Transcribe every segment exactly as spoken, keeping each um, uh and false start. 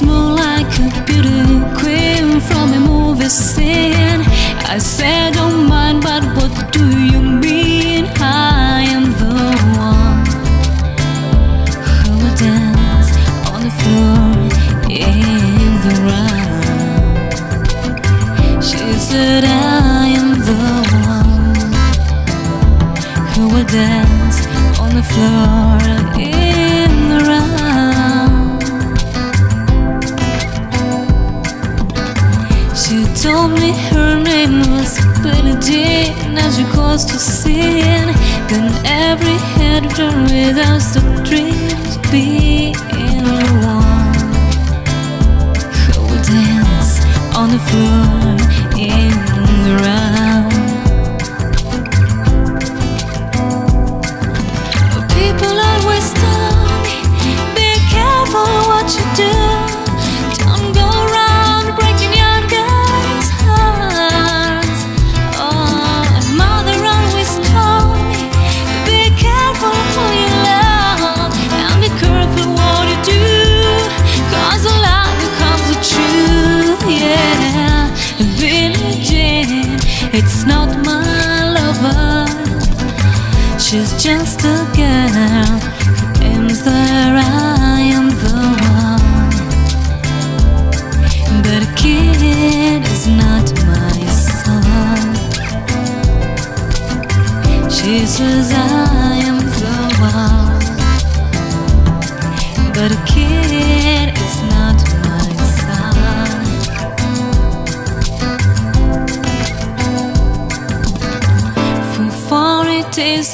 was more like a beauty queen from a movie scene. I said, don't mind, but what do you mean? I am the one who will dance on the floor in the round. She said, I am the one who will dance on the floor in the round. She told me her name was Bernadine, as she goes to sin. Then every head turned with us to dream of being the one who will dance on the floor in the round. It's not my lover, she's just a girl who aims there. I am the one, but a kid is not my son. She says I am the one, but a kid is not my son.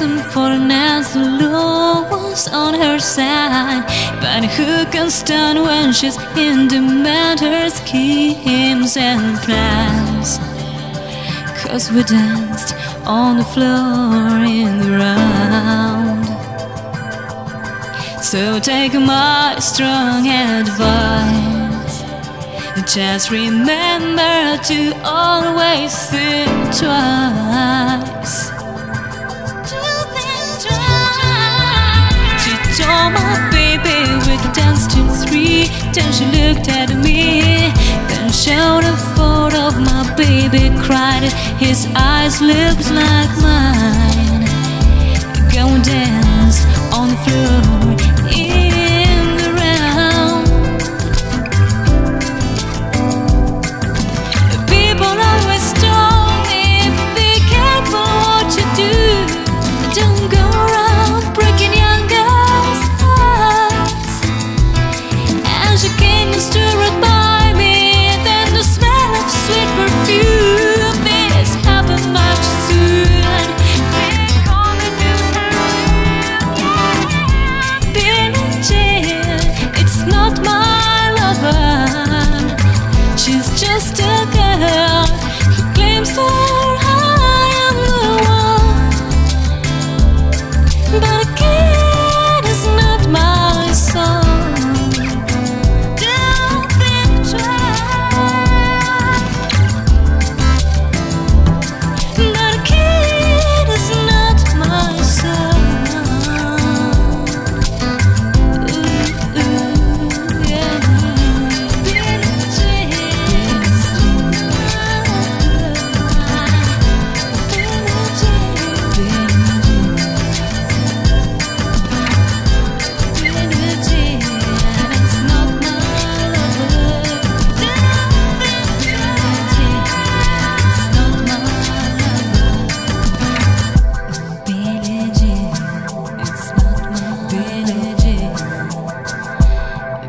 And for an answer, love was on her side. But who can stand when she's in demand? Her schemes and plans, cause we danced on the floor in the round. So take my strong advice, just remember to always think twice. Oh my baby, we danced till three. Then she looked at me, then showed a photo of my baby, cried. His eyes looked like mine. Go and dance on the floor in the round. People always told me, be careful what you do. Don't go around breaking your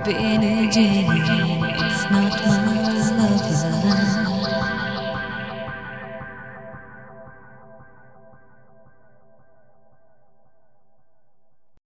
Billie Jean, it's not my